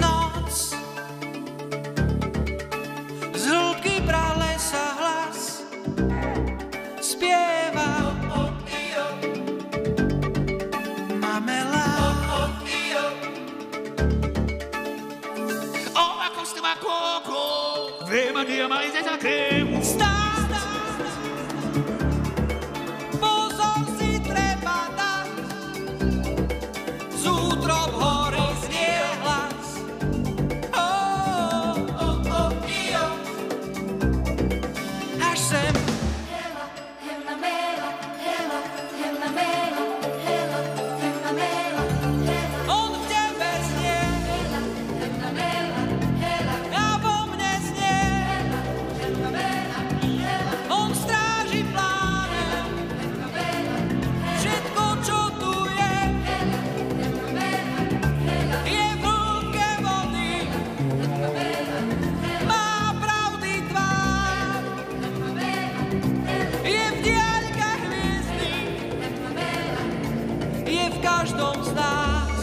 Noc z hloubky pralesa hlas zpěval Mamela. Vem aqui, mas é sacremo. Está pozor si treba dát. Z útrob hory zněje hlas. Až sem. Hela, hela, mela, hela, hela, mela, hela, hela, mela, hela. On v tebe zněje. Hela, hela, mela, hela. Každom z nás.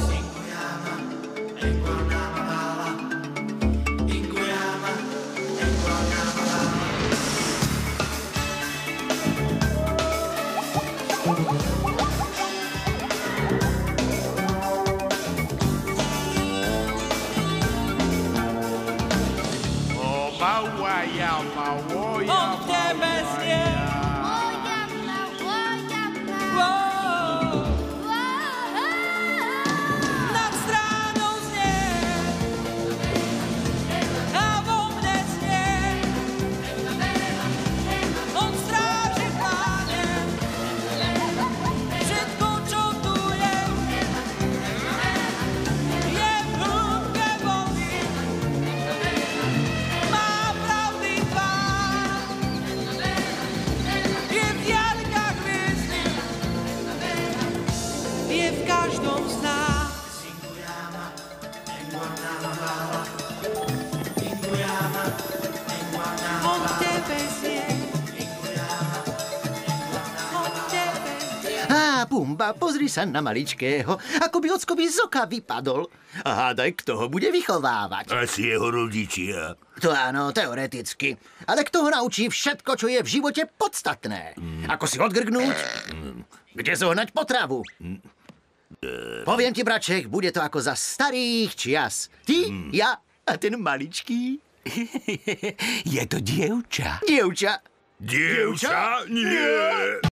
On v tebe zně. Pumba, pozri sa na maličkého, ako by ocko by z oka vypadol. A hádaj, kto ho bude vychovávať. Asi jeho rodičia. To áno, teoreticky. Ale kto ho naučí všetko, čo je v živote podstatné? Ako si odgrgnúť? Kde zohnať potravu? Poviem ti, braček, bude to ako za starých čias. Ty, ja a ten maličký. Je to dievča. Dievča? Dievča? Nie!